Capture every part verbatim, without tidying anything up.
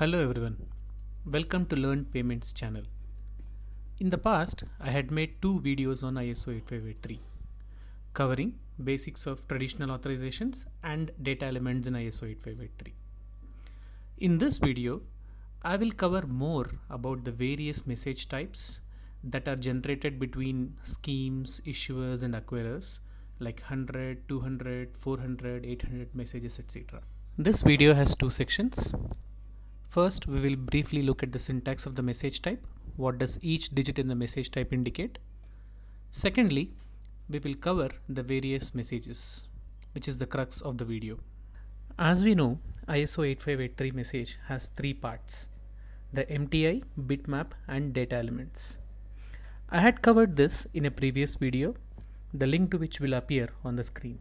Hello everyone, welcome to Learn Payments channel. In the past, I had made two videos on I S O eighty-five eighty-three, covering basics of traditional authorizations and data elements in I S O eighty-five eighty-three. In this video, I will cover more about the various message types that are generated between schemes, issuers and acquirers like one hundred, two hundred, four hundred, eight hundred messages, et cetera. This video has two sections. First, we will briefly look at the syntax of the message type. What does each digit in the message type indicate? Secondly, we will cover the various messages, which is the crux of the video. As we know, I S O eighty-five eighty-three message has three parts: the M T I, bitmap and data elements. I had covered this in a previous video, the link to which will appear on the screen.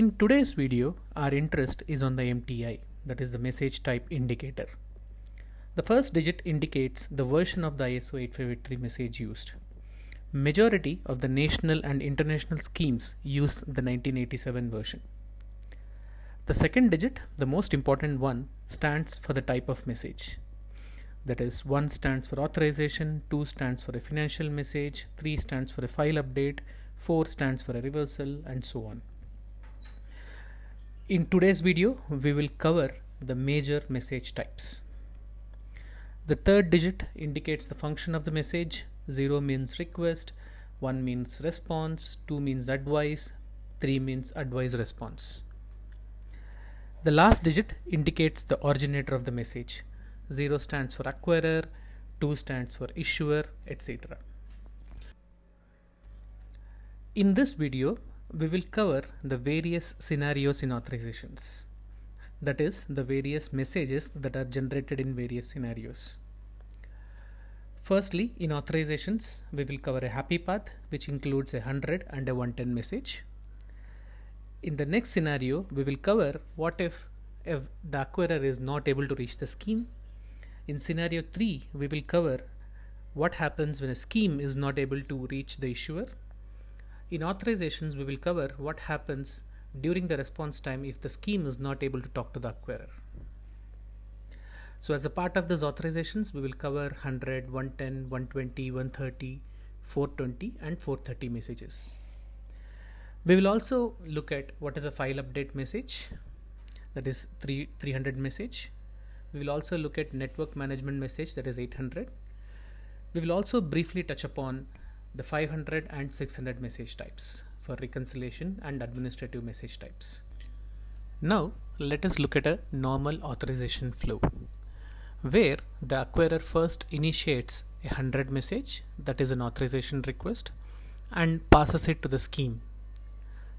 In today's video, our interest is on the M T I. That is the message type indicator. The first digit indicates the version of the I S O eighty-five eighty-three message used. Majority of the national and international schemes use the nineteen eighty-seven version. The second digit, the most important one, stands for the type of message. That is, one stands for authorization, two stands for a financial message, three stands for a file update, four stands for a reversal, and so on. In today's video, we will cover the major message types. The third digit indicates the function of the message. Zero means request, one means response, two means advice, three means advice response. The last digit indicates the originator of the message. Zero stands for acquirer, two stands for issuer, et cetera. In this video, we will cover the various scenarios in authorizations, that is, the various messages that are generated in various scenarios. Firstly, in authorizations, we will cover a happy path, which includes a one hundred and a one ten message. In the next scenario, we will cover what if, if the acquirer is not able to reach the scheme. In scenario three, we will cover what happens when a scheme is not able to reach the issuer. In authorizations, we will cover what happens during the response time if the scheme is not able to talk to the acquirer. So as a part of these authorizations, we will cover one hundred, one ten, one twenty, one thirty, four twenty and four thirty messages. We will also look at what is a file update message, that is three hundred message. We will also look at network management message, that is eight hundred. We will also briefly touch upon the five hundred and six hundred message types for reconciliation and administrative message types. Now let us look at a normal authorization flow where the acquirer first initiates a one hundred message, that is an authorization request, and passes it to the scheme.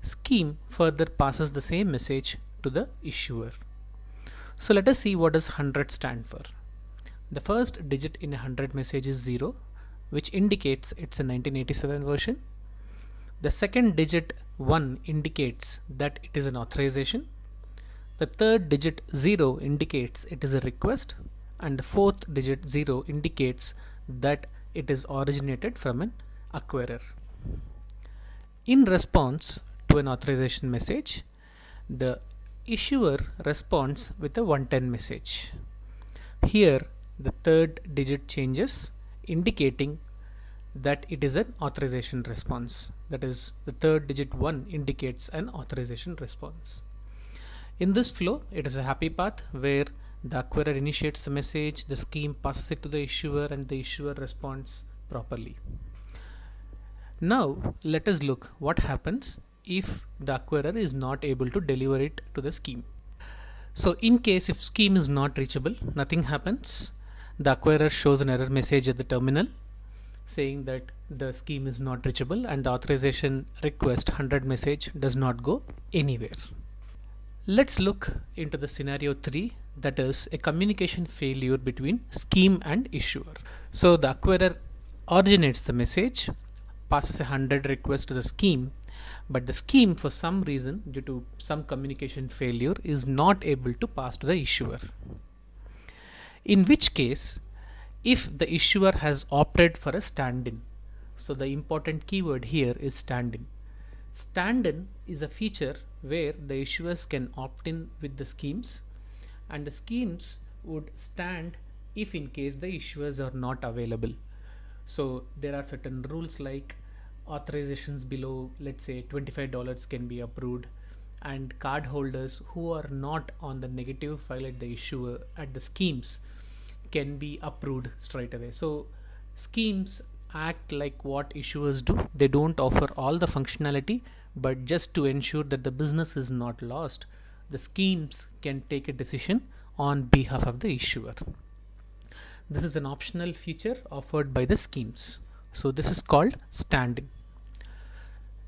Scheme further passes the same message to the issuer. So let us see what does one hundred stand for. The first digit in a one hundred message is zero, which indicates it's a nineteen eighty-seven version. The second digit one indicates that it is an authorization. The third digit zero indicates it is a request, and the fourth digit zero indicates that it is originated from an acquirer. In response to an authorization message, the issuer responds with a one ten message. Here the third digit changes, indicating that it is an authorization response. That is, the third digit one indicates an authorization response. In this flow, it is a happy path where the acquirer initiates the message, the scheme passes it to the issuer, and the issuer responds properly. Now let us look what happens if the acquirer is not able to deliver it to the scheme. So in case if scheme is not reachable, nothing happens. The acquirer shows an error message at the terminal saying that the scheme is not reachable and the authorization request one hundred message does not go anywhere. Let's look into the scenario three, that is a communication failure between scheme and issuer. So the acquirer originates the message, passes a one hundred request to the scheme, but the scheme for some reason due to some communication failure is not able to pass to the issuer. In which case, if the issuer has opted for a stand-in, so the important keyword here is stand-in. Stand-in is a feature where the issuers can opt in with the schemes, and the schemes would stand if in case the issuers are not available. So there are certain rules like authorizations below, let's say twenty-five dollars can be approved, and card holders who are not on the negative file at the issuer at the schemes can be approved straight away. So schemes act like what issuers do. They don't offer all the functionality, but just to ensure that the business is not lost, the schemes can take a decision on behalf of the issuer. This is an optional feature offered by the schemes. So this is called standing.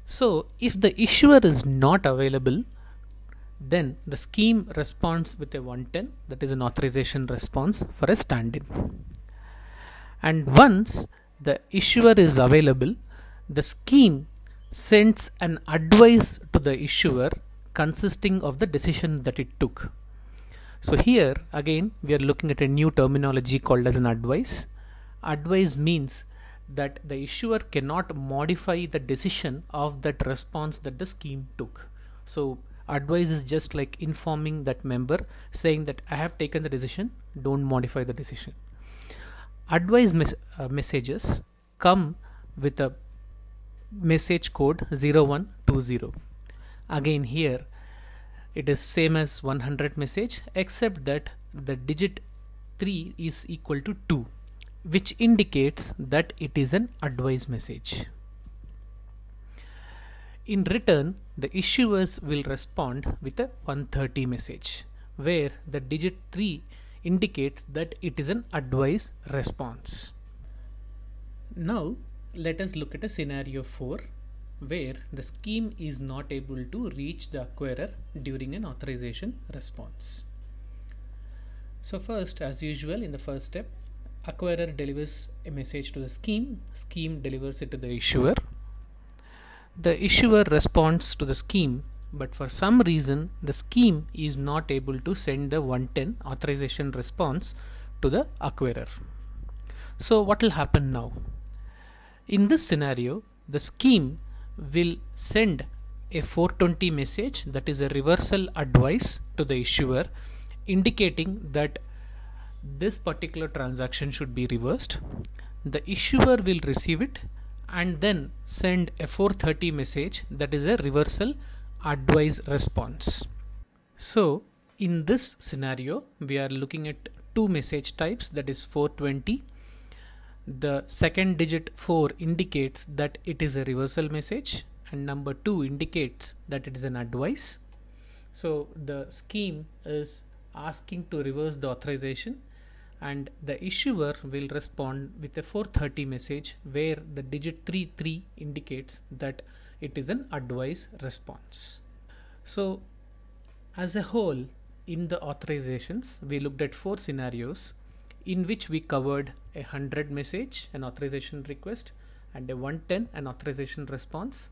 So if the issuer is not available, then the scheme responds with a one ten, that is an authorization response for a stand-in. And once the issuer is available, the scheme sends an advice to the issuer consisting of the decision that it took. So here again we are looking at a new terminology called as an advice. Advice means that the issuer cannot modify the decision of that response that the scheme took. So advice is just like informing that member, saying that I have taken the decision, don't modify the decision. Advice mes uh, messages come with a message code zero one two zero. Again here it is same as one hundred message, except that the digit three is equal to two, which indicates that it is an advice message. In return, the issuers will respond with a one thirty message, where the digit three indicates that it is an advice response. Now let us look at a scenario four, where the scheme is not able to reach the acquirer during an authorization response. So first, as usual, in the first step, acquirer delivers a message to the scheme, scheme delivers it to the issuer. The issuer responds to the scheme, but for some reason the scheme is not able to send the one ten authorization response to the acquirer. So what will happen now? In this scenario, the scheme will send a four twenty message, that is a reversal advice to the issuer, indicating that this particular transaction should be reversed. The issuer will receive it and then send a four thirty message, that is a reversal advice response. So in this scenario we are looking at two message types, that is four twenty. The second digit four indicates that it is a reversal message, and number two indicates that it is an advice. So the scheme is asking to reverse the authorization, and the issuer will respond with a four thirty message where the digit three three indicates that it is an advice response. So as a whole, in the authorizations we looked at four scenarios, in which we covered a one hundred message, an authorization request, and a one ten, an authorization response,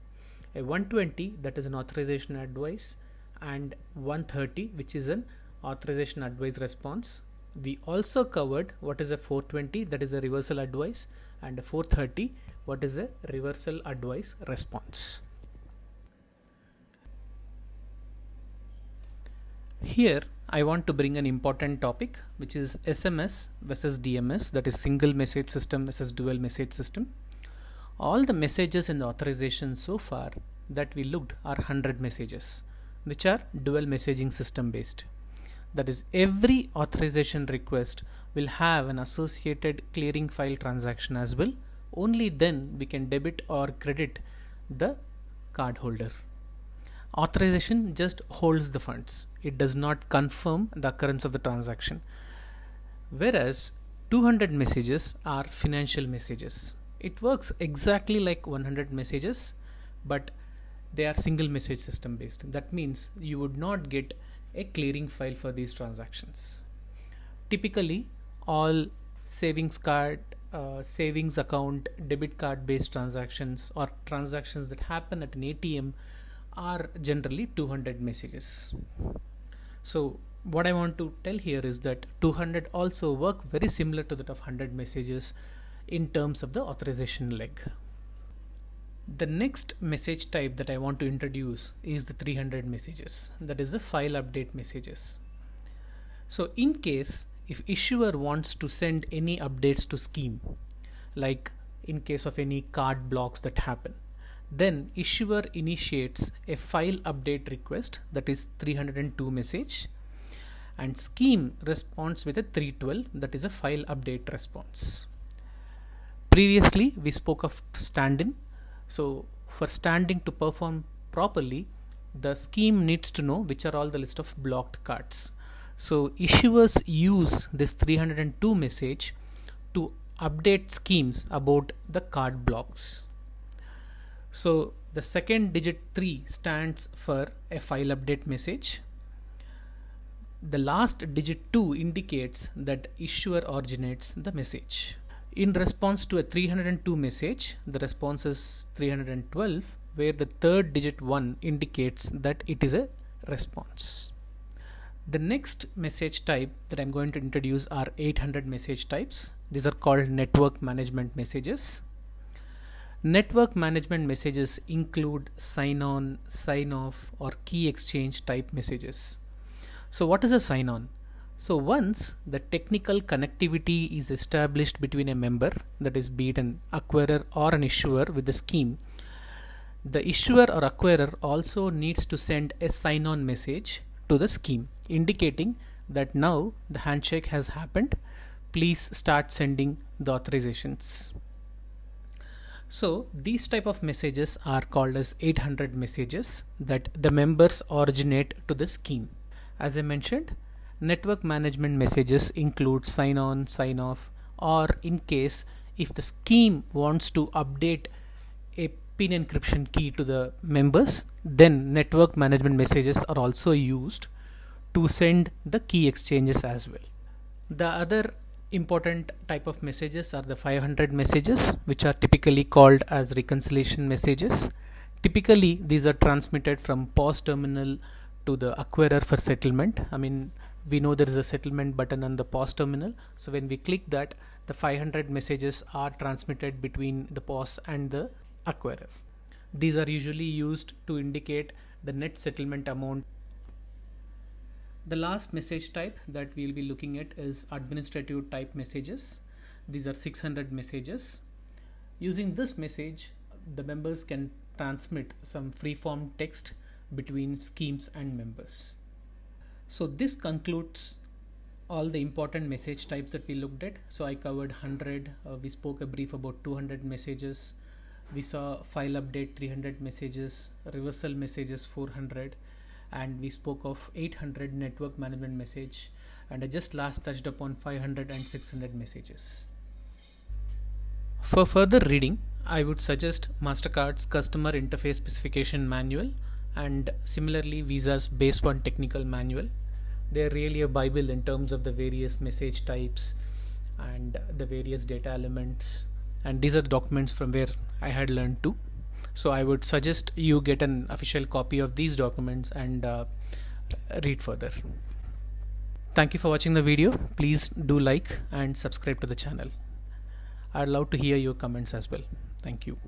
a one twenty, that is an authorization advice, and one thirty, which is an authorization advice response. We also covered what is a four twenty, that is a reversal advice, and a four thirty, what is a reversal advice response. Here I want to bring an important topic, which is S M S versus D M S, that is single message system versus dual message system. All the messages in the authorization so far that we looked are one hundred messages, which are dual messaging system based. That is, every authorization request will have an associated clearing file transaction as well. Only then we can debit or credit the card holder. Authorization just holds the funds. It does not confirm the occurrence of the transaction. Whereas two hundred messages are financial messages. It works exactly like one hundred messages, but they are single message system based. That means you would not get a clearing file for these transactions. Typically all savings card, uh, savings account, debit card based transactions or transactions that happen at an A T M are generally two hundred messages. So what I want to tell here is that two hundred also work very similar to that of one hundred messages in terms of the authorization leg. The next message type that I want to introduce is the three hundred messages, that is the file update messages. So in case if issuer wants to send any updates to scheme, like in case of any card blocks that happen, then issuer initiates a file update request, that is three hundred two message, and scheme responds with a three twelve, that is a file update response. Previously we spoke of stand-in. So for stand-in to perform properly, the scheme needs to know which are all the list of blocked cards. So issuers use this three hundred two message to update schemes about the card blocks. So the second digit three stands for a file update message. The last digit two indicates that issuer originates the message. In response to a three hundred two message, the response is three hundred twelve, where the third digit one indicates that it is a response. The next message type that I'm going to introduce are eight hundred message types. These are called network management messages. Network management messages include sign-on, sign-off, or key exchange type messages. So what is a sign-on? So once the technical connectivity is established between a member, that is be it an acquirer or an issuer, with the scheme, the issuer or acquirer also needs to send a sign-on message to the scheme, indicating that now the handshake has happened, please start sending the authorizations. So these type of messages are called as eight hundred messages that the members originate to the scheme. As I mentioned, network management messages include sign-on, sign-off, or in case if the scheme wants to update a pin encryption key to the members, then network management messages are also used to send the key exchanges as well. The other important type of messages are the five hundred messages, which are typically called as reconciliation messages. Typically, these are transmitted from P O S terminal to the acquirer for settlement. I mean, we know there is a settlement button on the P O S terminal, so when we click that, the five hundred messages are transmitted between the P O S and the acquirer. These are usually used to indicate the net settlement amount. The last message type that we will be looking at is administrative type messages. These are six hundred messages. Using this message, the members can transmit some free-form text between schemes and members. So this concludes all the important message types that we looked at. So I covered one hundred, uh, we spoke a brief about two hundred messages, we saw file update three hundred messages, reversal messages four hundred, and we spoke of eight hundred network management message, and I just last touched upon five hundred and six hundred messages. For further reading, I would suggest MasterCard's Customer Interface Specification Manual and similarly Visa's Base one Technical Manual. They're really a Bible in terms of the various message types and the various data elements, and these are documents from where I had learned to. So I would suggest you get an official copy of these documents and uh, read further. Thank you for watching the video. Please do like and subscribe to the channel. I'd love to hear your comments as well. Thank you.